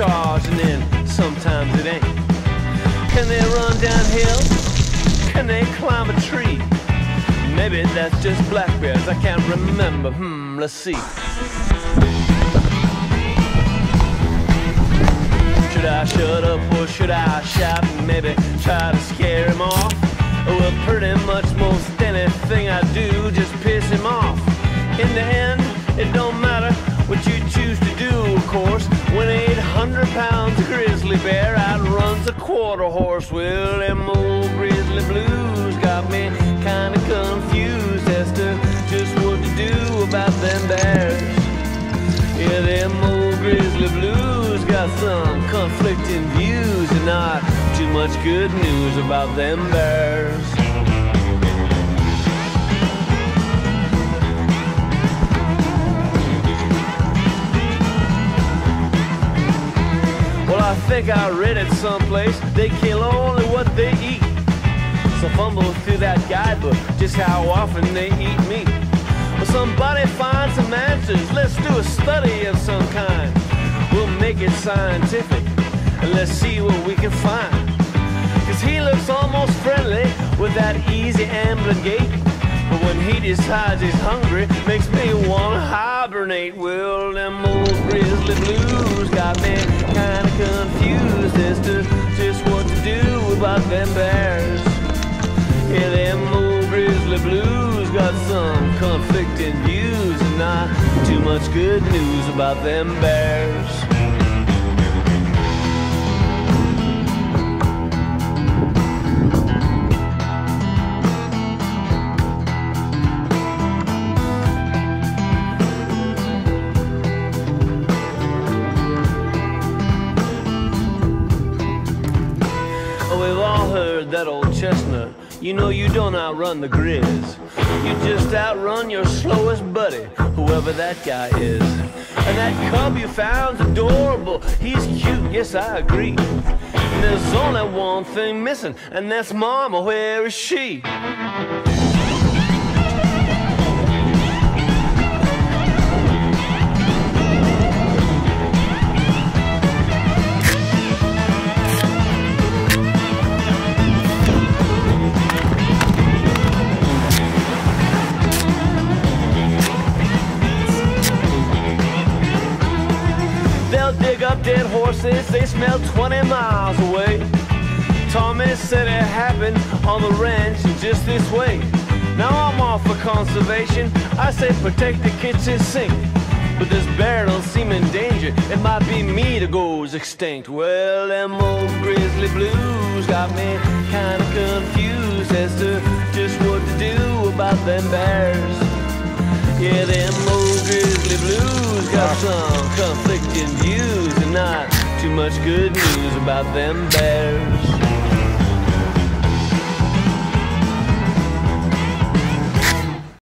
charge, and then sometimes it ain't. Can they run downhill? Can they climb a tree? Maybe that's just black bears, I can't remember. Let's see. Should I shut up or should I shout? Maybe try to scare him off? Well, pretty much most anything I do just piss him off. In the end, it don't matter what you choose to do, of course. When 800 pounds of grizzly bear outruns a quarter horse, well, them old grizzly blues got me kinda confused as to just what to do about them bears. Yeah, them old grizzly blues got some conflicting views and not too much good news about them bears. I think I read it someplace, they kill only what they eat. So fumble through that guidebook, just how often they eat meat. Well, somebody find some answers, let's do a study of some kind. We'll make it scientific, and let's see what we can find. Cause he looks almost friendly with that easy ambling gait. But when he decides he's hungry, makes me wanna hibernate. Well, them old grizzly blues got me kinda confused as to just what to do about them bears. Yeah, them old grizzly blues got some conflicting views and not too much good news about them bears. That old chestnut, you know you don't outrun the grizz. You just outrun your slowest buddy, whoever that guy is. And that cub you found's adorable, he's cute, yes I agree. And there's only one thing missing, and that's Mama, where is she? Dead horses, they smell 20 miles away. Thomas said it happened on the ranch just this way. Now I'm all for conservation, I say protect the kitchen sink. But this bear don't seem in danger, it might be me that goes extinct. Well, them old grizzly blues got me kinda confused as to just what to do about them bears. Yeah, them old grizzly blues got some conflicting views. Not too much good news about them bears.